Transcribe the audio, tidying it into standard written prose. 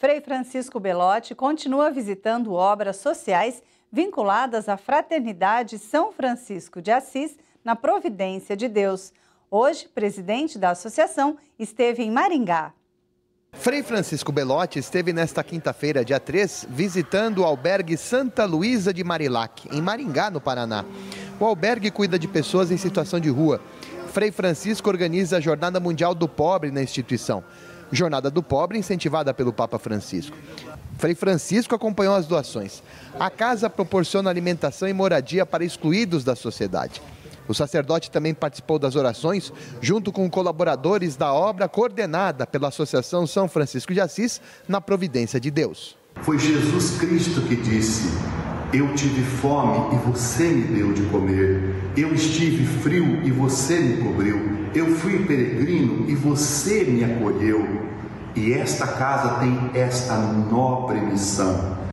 Frei Francisco Belotti continua visitando obras sociais vinculadas à Fraternidade São Francisco de Assis na Providência de Deus. Hoje, presidente da associação esteve em Maringá. Frei Francisco Belotti esteve nesta quinta-feira, dia 3, visitando o albergue Santa Luísa de Marilac, em Maringá, no Paraná. O albergue cuida de pessoas em situação de rua. Frei Francisco organiza a Jornada Mundial do Pobre na instituição. Jornada do Pobre incentivada pelo Papa Francisco. Frei Francisco acompanhou as doações. A casa proporciona alimentação e moradia para excluídos da sociedade. O sacerdote também participou das orações, junto com colaboradores da obra coordenada pela Associação São Francisco de Assis na Providência de Deus. Foi Jesus Cristo que disse: eu tive fome e você me deu de comer, eu estive frio e você me cobriu, eu fui peregrino e você me acolheu. E esta casa tem esta nobre missão